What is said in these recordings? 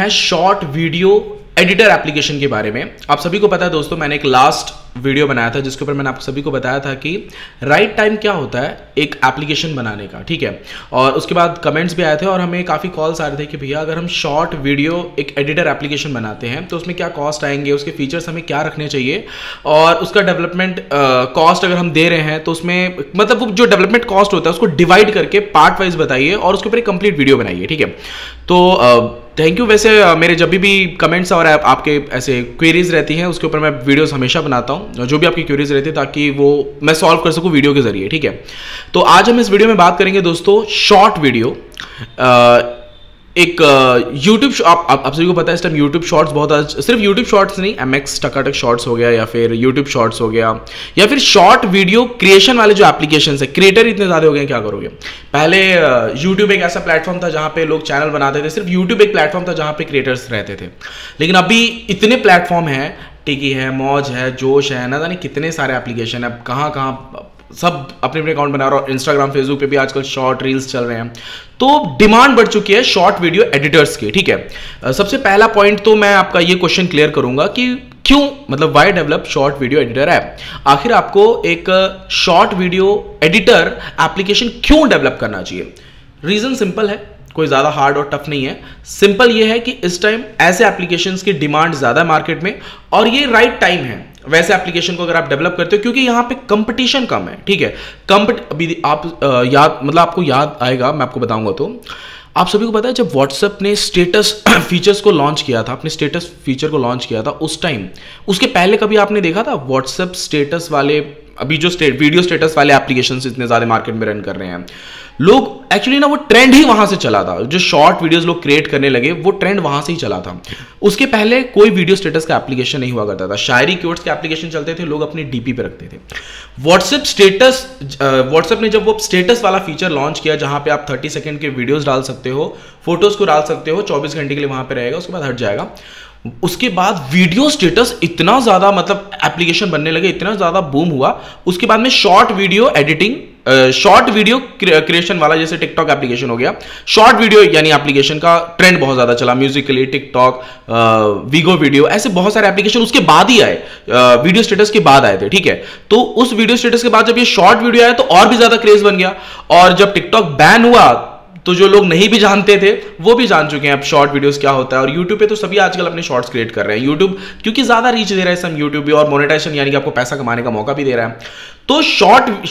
है short video editor application के बारे में। आप सभी को पता है दोस्तों, मैंने एक लास्ट वीडियो बनाया था जिसके ऊपर मैंने आप सभी को बताया था कि राइट टाइम क्या होता है एक एप्लीकेशन बनाने का, ठीक है। और उसके बाद कमेंट्स भी आए थे और हमें काफ़ी कॉल्स आ रहे थे कि भैया अगर हम शॉर्ट वीडियो एक एडिटर एप्लीकेशन बनाते हैं तो उसमें क्या कॉस्ट आएंगे, उसके फीचर्स हमें क्या रखने चाहिए और उसका डेवलपमेंट कॉस्ट अगर हम दे रहे हैं तो उसमें मतलब वो जो डेवलपमेंट कॉस्ट होता है उसको डिवाइड करके पार्ट वाइज बताइए और उसके ऊपर एक कंप्लीट वीडियो बनाइए, ठीक है। तो थैंक यू। वैसे मेरे जब भी कमेंट्स और आपके ऐसे क्वेरीज रहती हैं उसके ऊपर मैं वीडियोस हमेशा बनाता हूं, जो भी आपकी क्वेरीज रहती है, ताकि वो मैं सॉल्व कर सकूं वीडियो के जरिए, ठीक है। तो आज हम इस वीडियो में बात करेंगे दोस्तों शॉर्ट वीडियो। एक यूट्यूब आप सभी को पता है इस टाइम यूट्यूब शॉर्ट्स बहुत सिर्फ यूट्यूब शॉर्ट्स नहीं, एमएक्स टकाटक शॉर्ट्स हो गया या फिर यूट्यूब शॉर्ट्स हो गया या फिर शॉर्ट वीडियो क्रिएशन वाले जो एप्लीकेशंस है, क्रिएटर इतने ज़्यादा हो गए क्या करोगे। पहले यूट्यूब एक ऐसा प्लेटफॉर्म था जहाँ पे लोग चैनल बनाते थे, सिर्फ यूट्यूब एक प्लेटफॉर्म था जहाँ पे क्रिएटर्स रहते थे, लेकिन अभी इतने प्लेटफॉर्म हैं, टिकी है, मौज है, जोश है, ना जाने कितने सारे एप्लीकेशन है, अब कहाँ कहाँ सब अपने अपने अकाउंट बना रहे और इंस्टाग्राम फेसबुक पे भी आजकल शॉर्ट रील्स चल रहे हैं। तो डिमांड बढ़ चुकी है शॉर्ट वीडियो एडिटर्स की, ठीक है। सबसे पहला पॉइंट तो मैं आपका ये क्वेश्चन क्लियर करूंगा कि क्यों, मतलब why develop short video editor app. आखिर आपको एक शॉर्ट वीडियो एडिटर एप्लीकेशन क्यों डेवलप करना चाहिए। रीजन सिंपल है, कोई ज़्यादा हार्ड और टफ नहीं है। सिंपल ये है कि इस टाइम ऐसे एप्लीकेशंस की डिमांड ज़्यादा मार्केट में और ये राइट टाइम है वैसे एप्लीकेशन को अगर आप डेवलप करते हो, क्योंकि यहाँ पे कंपटीशन कम है, ठीक है। अभी आप आपको याद आएगा, मैं आपको बताऊंगा तो आप सभी को पता है जब व्हाट्सएप ने स्टेटस फीचर्स को लॉन्च किया था, अपने स्टेटस फीचर को लॉन्च किया था उस टाइम, उसके पहले कभी आपने देखा था व्हाट्सएप स्टेटस वाले, अभी जो वीडियो स्टेटस वाले एप्लीकेशंस इतने ज़्यादा मार्केट में रन कर रहे हैं लोग, एक्चुअली ना वो ट्रेंड ही वहां से चला था, जो शॉर्ट वीडियोस लोग क्रिएट करने लगे वो ट्रेंड वहां से ही चला था। उसके पहले कोई वीडियो स्टेटस का एप्लीकेशन नहीं हुआ करता था, शायरी क्यूट्स के एप्लीकेशन चलते थे, लोग अपने डीपी पे रखते थे। व्हाट्सएप ने जब वो स्टेटस वाला फीचर लॉन्च किया जहां पे आप 30 सेकेंड के वीडियोज डाल सकते हो, फोटोज को डाल सकते हो, 24 घंटे के लिए वहां पर रहेगा, उसके बाद हट जाएगा। उसके बाद वीडियो स्टेटस इतना ज़्यादा मतलब एप्लीकेशन बनने लगे, इतना ज़्यादा बूम हुआ। उसके बाद में short video editing, short video creation वाला जैसे टिकटॉक एप्लीकेशन हो गया, शॉर्ट वीडियो यानी एप्लीकेशन का ट्रेंड बहुत ज़्यादा चला, म्यूजिकली, टिकटॉक, वीगो वीडियो, ऐसे बहुत सारे एप्लीकेशन उसके बाद ही आए, वीडियो स्टेटस के बाद आए थे, ठीक है। तो उस वीडियो स्टेटस के बाद जब ये शॉर्ट वीडियो आया तो और भी ज़्यादा क्रेज बन गया और जब टिकटॉक बैन हुआ तो जो लोग नहीं भी जानते थे वो भी जान चुके हैं अब शॉर्ट वीडियोस क्या होता है। और यूट्यूब पे तो सभी आजकल अपने शॉर्ट्स क्रिएट कर रहे हैं, यूट्यूब क्योंकि ज़्यादा रीच दे रहा है सब, यूट्यूब भी और मोनेटाइजेशन यानी कि आपको पैसा कमाने का मौका भी दे रहा है। तो शॉर्ट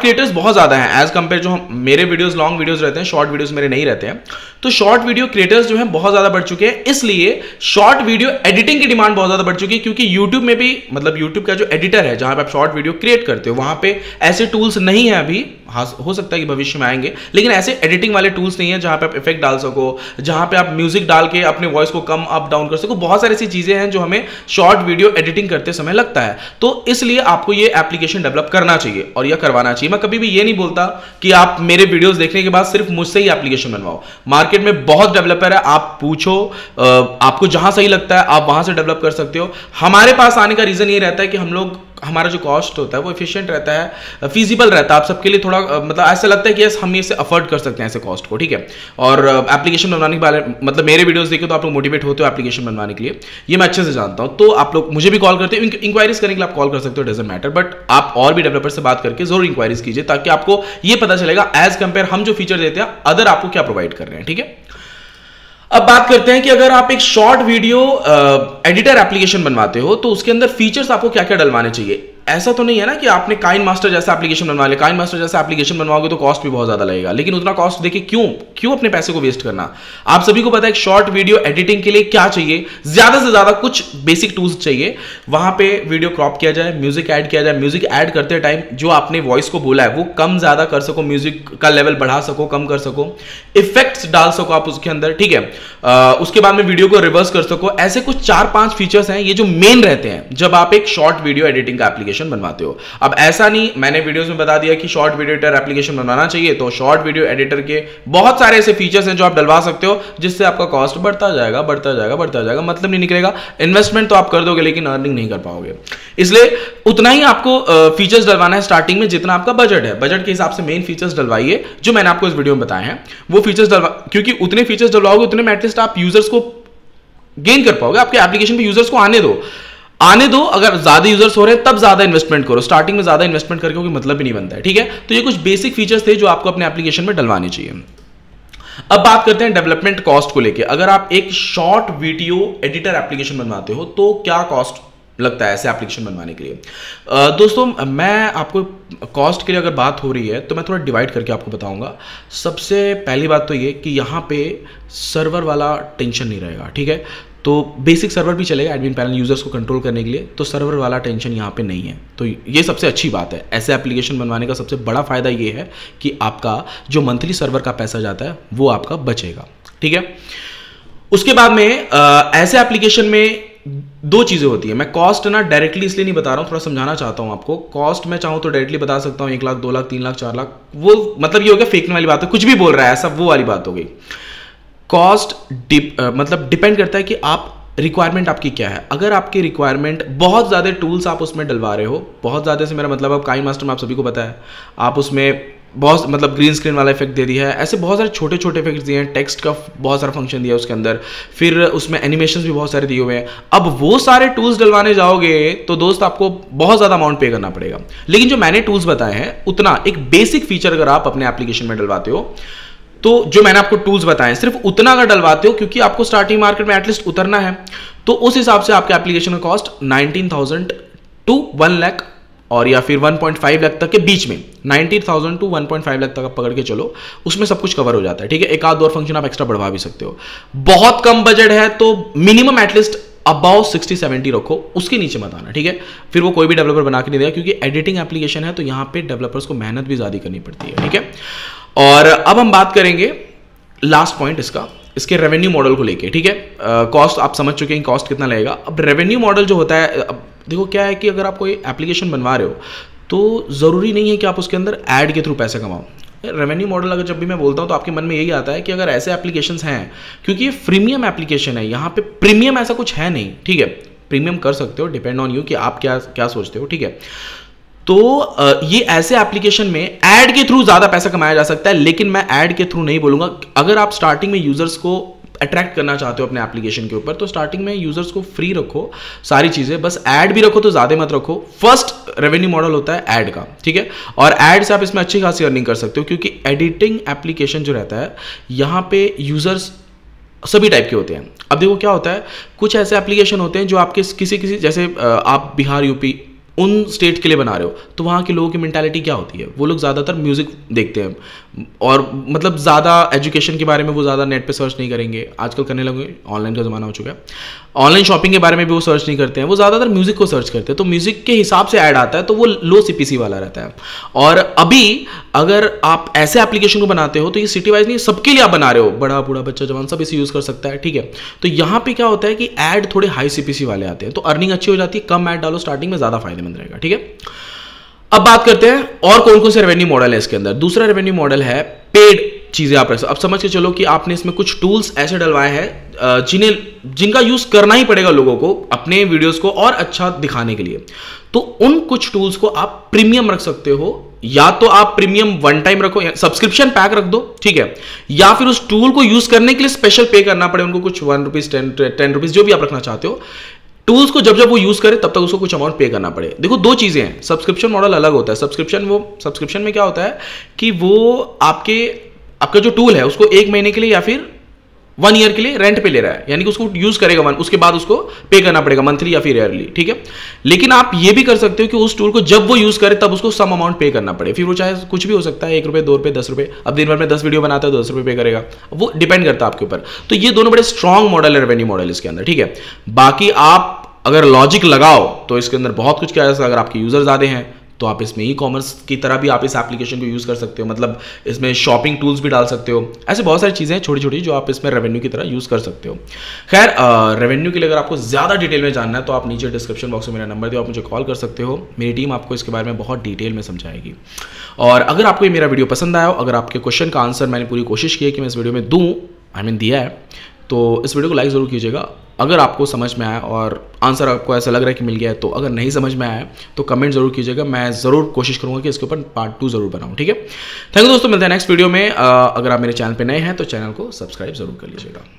क्रिएटर्स बहुत ज़्यादा हैं एज कंपेयर, जो मेरे वीडियोस लॉन्ग वीडियोस रहते हैं, शॉर्ट वीडियोस मेरे नहीं रहते हैं। तो शॉर्ट वीडियो क्रिएटर्स जो हैं बहुत ज़्यादा बढ़ चुके हैं, इसलिए शॉर्ट वीडियो एडिटिंग की डिमांड बहुत ज़्यादा बढ़ चुकी है, क्योंकि यूट्यूब में भी मतलब यूट्यूब का जो एडिटर है जहाँ पर आप शॉर्ट वीडियो क्रिएट करते हो वहाँ पर ऐसे टूल्स नहीं है अभी, हाँ हो सकता है कि भविष्य में आएंगे, लेकिन ऐसे एडिटिंग वाले टूल्स नहीं है जहाँ पे आप इफेक्ट डाल सको, जहाँ पे आप म्यूजिक डाल के अपने वॉइस को कम अप डाउन कर सको। बहुत सारी ऐसी चीज़ें हैं जो हमें शॉर्ट वीडियो एडिटिंग करते समय लगता है। तो इसलिए आपको ये एप्लीकेशन डेवलप करना चाहिए और यह करवाना चाहिए। मैं कभी भी ये नहीं बोलता कि आप मेरे वीडियोज़ देखने के बाद सिर्फ मुझसे ही एप्लीकेशन बनवाओ, मार्केट में बहुत डेवलपर है, आप पूछो, आपको जहाँ सही लगता है आप वहाँ से डेवलप कर सकते हो। हमारे पास आने का रीज़न ये रहता है कि हम लोग, हमारा जो कॉस्ट होता है वो एफिशिएंट रहता है, फीजिबल रहता है, आप सबके लिए थोड़ा मतलब ऐसा लगता है कि यस हम इसे अफोर्ड कर सकते हैं ऐसे कॉस्ट को, ठीक है। और एप्लीकेशन बनवाने के बारे मतलब मेरे वीडियोस देखे तो आप लोग मोटिवेट होते हो एप्लीकेशन बनवाने के लिए, ये मैं अच्छे से जानता हूँ। तो आप लोग मुझे भी कॉल करते हो, इंक्वायरीज करने के लिए आप कॉल कर सकते हो, डजेंट मैटर, बट आप और भी डेवलपर से बात करके जरूर इंक्वायरीज कीजिए ताकि आपको ये पता चलेगा एज कंपेयर हम जो फीचर देते हैं अदर आपको क्या प्रोवाइड कर रहे हैं, ठीक है। अब बात करते हैं कि अगर आप एक शॉर्ट वीडियो एडिटर एप्लीकेशन बनवाते हो तो उसके अंदर फीचर्स आपको क्या क्या डलवाने चाहिए। ऐसा तो नहीं है ना कि आपने काइन मास्टर जैसा एप्लीकेशन बनवा लिया, काइन मास्टर जैसा एप्लीकेशन बनवाओगे तो कॉस्ट भी बहुत ज़्यादा लगेगा, लेकिन उतना कॉस्ट देखिए क्यों अपने पैसे को वेस्ट करना। आप सभी को पता है शॉर्ट वीडियो एडिटिंग के लिए क्या चाहिए, ज़्यादा से ज़्यादा कुछ बेसिक टूल्स चाहिए, वहाँ पे वीडियो क्रॉप किया जाए, म्यूजिक ऐड किया जाए, म्यूजिक ऐड करते टाइम जो आपने वॉइस को बोला है वो कम ज़्यादा कर सको, म्यूजिक का लेवल बढ़ा सको, कम कर सको, इफेक्ट्स डाल सको आप उसके अंदर, ठीक है। उसके बाद में वीडियो को रिवर्स कर सको, ऐसे कुछ 4-5 फीचर्स हैं ये जो मेन रहते हैं जब आप एक शॉर्ट वीडियो एडिटिंग का एप्लीकेशन बनवाते हो। अब ऐसा नहीं, मैंने वीडियोस में बता दिया कि शॉर्ट वीडियो एडिटर एप्लीकेशन बनाना चाहिए, तो शॉर्ट वीडियो एडिटर के बहुत सारे ऐसे फीचर्स हैं जो आप डलवा सकते हो जिससे आपका कॉस्ट बढ़ता जाएगा, मतलब नहीं निकलेगा, इन्वेस्टमेंट तो आप कर दोगे लेकिन अर्निंग नहीं कर पाओगे। इसलिए उतना ही आपको फीचर्स डलवाना है स्टार्टिंग में जितना आपका बजट है, बजट के हिसाब से मेन फीचर्स डलवाइए जो मैंने आपको इस वीडियो में बताए हैं वो फीचर्स डलवा, क्योंकि उतने फीचर्स डलवाओगे उतने में एटलीस्ट आप यूजर्स को गेन कर पाओगे। आपके एप्लीकेशन पे यूजर्स को आने दो अगर ज्यादा यूजर्स हो रहे हैं तब ज्यादा इन्वेस्टमेंट करो, स्टार्टिंग में ज्यादा इन्वेस्टमेंट करके कोई मतलब भी नहीं बनता है। ठीक है, तो ये कुछ बेसिक फीचर्स थे जो आपको अपने एप्लीकेशन में डलवाने चाहिए। अब बात करते हैं डेवलपमेंट कॉस्ट को लेके। अगर आप एक शॉर्ट वीडियो एडिटर एप्लीकेशन बनवाते हो तो क्या कॉस्ट लगता है ऐसे एप्लीकेशन बनवाने के लिए? दोस्तों, मैं आपको कॉस्ट के लिए अगर बात हो रही है तो मैं थोड़ा डिवाइड करके आपको बताऊंगा। सबसे पहली बात तो ये कि यहाँ पे सर्वर वाला टेंशन नहीं रहेगा। ठीक है, तो बेसिक सर्वर भी चलेगा एडमिन पैनल यूजर्स को कंट्रोल करने के लिए, तो सर्वर वाला टेंशन यहाँ पे नहीं है, तो ये सबसे अच्छी बात है। ऐसे एप्लीकेशन बनवाने का सबसे बड़ा फायदा ये है कि आपका जो मंथली सर्वर का पैसा जाता है वो आपका बचेगा। ठीक है, उसके बाद में ऐसे एप्लीकेशन में दो चीज़ें होती है। मैं कॉस्ट ना डायरेक्टली इसलिए नहीं बता रहा हूँ, थोड़ा समझाना चाहता हूँ आपको। कॉस्ट मैं चाहूँ तो डायरेक्टली बता सकता हूँ 1 लाख 2 लाख 4 लाख, वो मतलब ये हो गया फेंकने वाली बात है, कुछ भी बोल रहा है ऐसा, वो वाली बात हो गई। कॉस्ट मतलब डिपेंड करता है कि आप रिक्वायरमेंट आपकी क्या है। अगर आपकी रिक्वायरमेंट बहुत ज़्यादा टूल्स आप उसमें डलवा रहे हो, बहुत ज़्यादा से मेरा मतलब आप काइन मास्टर में आप सभी को पता है, आप उसमें बहुत मतलब ग्रीन स्क्रीन वाला इफेक्ट दे दिया है, ऐसे बहुत सारे छोटे छोटे इफेक्ट्स दिए हैं, टेक्स्ट का बहुत सारा फंक्शन दिया है उसके अंदर, फिर उसमें एनिमेशंस भी बहुत सारे दिए हुए हैं। अब वो सारे टूल्स डलवाने जाओगे तो दोस्त आपको बहुत ज़्यादा अमाउंट पे करना पड़ेगा। लेकिन जो मैंने टूल्स बताए हैं उतना एक बेसिक फीचर अगर आप अपने एप्लीकेशन में डलवाते हो, तो जो मैंने आपको टूल्स बताए सिर्फ उतना अगर डलवाते हो, क्योंकि आपको स्टार्टिंग मार्केट में एटलीस्ट उतरना है, तो उस हिसाब से आपके एप्लीकेशन का कॉस्ट 19,000 to 1 लाख और या फिर 1.5 लाख तक के बीच में, 90,000 टू 1.5 लाख तक आप पकड़ के चलो, उसमें सब कुछ कवर हो जाता है। ठीक है, एक आध और फंक्शन आप एक्स्ट्रा बढ़वा भी सकते हो। बहुत कम बजट है तो मिनिमम एटलीस्ट अबाउ 60-70 रखो, उसके नीचे मत आना। ठीक है, फिर वो कोई भी डेवलपर बना के नहीं देगा, क्योंकि एडिटिंग एप्लीकेशन है तो यहाँ पे डेवलपर्स को मेहनत भी ज़्यादा करनी पड़ती है। ठीक है, और अब हम बात करेंगे लास्ट पॉइंट इसके रेवेन्यू मॉडल को लेके। ठीक है, कॉस्ट आप समझ चुके हैं कॉस्ट कितना लगेगा। अब रेवेन्यू मॉडल जो होता है, अब देखो क्या है कि अगर आप कोई एप्लीकेशन बनवा रहे हो तो ज़रूरी नहीं है कि आप उसके अंदर ऐड के थ्रू पैसे कमाओ। रेवेन्यू मॉडल अगर जब भी मैं बोलता हूँ तो आपके मन में यही आता है कि अगर ऐसे एप्लीकेशंस हैं, क्योंकि ये फ्रीमियम एप्लीकेशन है, यहाँ पे प्रीमियम ऐसा कुछ है नहीं। ठीक है, प्रीमियम कर सकते हो, डिपेंड ऑन यू कि आप क्या सोचते हो। ठीक है, तो ये ऐसे एप्लीकेशन में ऐड के थ्रू ज़्यादा पैसा कमाया जा सकता है, लेकिन मैं ऐड के थ्रू नहीं बोलूँगा। अगर आप स्टार्टिंग में यूजर्स को अट्रैक्ट करना चाहते हो अपने एप्लीकेशन के ऊपर, तो स्टार्टिंग में यूजर्स को फ्री रखो सारी चीज़ें, बस ऐड भी रखो तो ज़्यादा मत रखो। फर्स्ट रेवेन्यू मॉडल होता है ऐड का। ठीक है, और ऐड से आप इसमें अच्छी खासी अर्निंग कर सकते हो, क्योंकि एडिटिंग एप्लीकेशन जो रहता है यहाँ पे यूजर्स सभी टाइप के होते हैं। अब देखो क्या होता है, कुछ ऐसे एप्लीकेशन होते हैं जो आपके किसी जैसे आप बिहार यूपी उन स्टेट के लिए बना रहे हो, तो वहाँ के लोगों की मेंटालिटी क्या होती है, वो लोग ज़्यादातर म्यूज़िक देखते हैं, और मतलब ज़्यादा एजुकेशन के बारे में वो ज़्यादा नेट पे सर्च नहीं करेंगे, आजकल करने लगे, ऑनलाइन का ज़माना हो चुका है, ऑनलाइन शॉपिंग के बारे में भी वो सर्च नहीं करते हैं, वो ज़्यादातर म्यूज़िक को सर्च करते हैं। तो म्यूज़िक के हिसाब से ऐड आता है तो वो लो CPC वाला रहता है। और अभी अगर आप ऐसे एप्लीकेशन को बनाते हो तो ये सिटी वाइज नहीं, सबके लिए आप बना रहे हो, बड़ा बूढ़ा बच्चा जवान सब इसे यूज़ कर सकता है। ठीक है, तो यहाँ पर क्या होता है कि ऐड थोड़े हाई CPC वाले आते हैं, तो अर्निंग अच्छी हो जाती है। कम ऐड डालो स्टार्टिंग में, ज़्यादा फायदेमंद रहेगा। ठीक है, अब बात करते हैं और कौन कौन से रेवेन्यू मॉडल है इसके अंदर। दूसरा रेवेन्यू मॉडल है पेड चीजें। आप अब समझ के चलो कि आपने इसमें कुछ टूल्स ऐसे डलवाए हैं जिनका यूज करना ही पड़ेगा लोगों को अपने वीडियोस को और अच्छा दिखाने के लिए, तो उन कुछ टूल्स को आप प्रीमियम रख सकते हो। या तो आप प्रीमियम वन टाइम रखो, सब्सक्रिप्शन पैक रख दो। ठीक है, या फिर उस टूल को यूज करने के लिए स्पेशल पे करना पड़े उनको, कुछ 1 रुपीज 10 रुपीज जो भी आप रखना चाहते हो। टूल्स को जब वो यूज करे तब तक उसको कुछ अमाउंट पे करना पड़े। देखो दो चीजें हैं, सब्सक्रिप्शन मॉडल अलग होता है। सब्सक्रिप्शन में क्या होता है कि वो आपका जो टूल है उसको 1 महीने के लिए या फिर 1 ईयर के लिए रेंट पे ले रहा है, यानी कि उसको यूज करेगा उसके बाद उसको पे करना पड़ेगा मंथली या फिर ईयरली। ठीक है, लेकिन आप ये भी कर सकते हो कि उस टूल को जब वो यूज करे तब उसको सम अमाउंट पे करना पड़े, फिर वो चाहे कुछ भी हो सकता है, 1 रुपये 2 रुपये 10 रुपये। अब दिन भर में 10 वीडियो बनाता है तो 10 रुपये पे करेगा, वो डिपेंड करता है आपके ऊपर। तो ये दोनों बड़े स्ट्रांग मॉडल है रेवेन्यू मॉडल इसके अंदर। ठीक है, बाकी आप अगर लॉजिक लगाओ तो इसके अंदर बहुत कुछ किया जा सकता है। अगर आपके यूजर ज्यादा हैं तो आप इसमें ई कॉमर्स की तरह भी आप इस एप्लीकेशन को यूज़ कर सकते हो, मतलब इसमें शॉपिंग टूल्स भी डाल सकते हो। ऐसे बहुत सारी चीज़ें हैं छोटी छोटी जो आप इसमें रेवेन्यू की तरह यूज़ कर सकते हो। खैर, रेवेन्यू के लिए अगर आपको ज़्यादा डिटेल में जानना है तो आप नीचे डिस्क्रिप्शन बॉक्स में मेरा नंबर दिया, आप मुझे कॉल कर सकते हो, मेरी टीम आपको इसके बारे में बहुत डिटेल में समझाएगी। और अगर आपको ये मेरा वीडियो पसंद आया हो, अगर आपके क्वेश्चन का आंसर मैंने पूरी कोशिश की है कि मैं इस वीडियो में दूँ, दिया है, तो इस वीडियो को लाइक ज़रूर कीजिएगा अगर आपको समझ में आया और आंसर आपको ऐसा लग रहा है कि मिल गया है। तो अगर नहीं समझ में आया तो कमेंट ज़रूर कीजिएगा, मैं ज़रूर कोशिश करूँगा कि इसके ऊपर पार्ट 2 ज़रूर बनाऊँ। ठीक है, थैंक यू दोस्तों, मिलते हैं नेक्स्ट वीडियो में। अगर आप मेरे चैनल पे नए हैं तो चैनल को सब्सक्राइब ज़रूर कर लीजिएगा।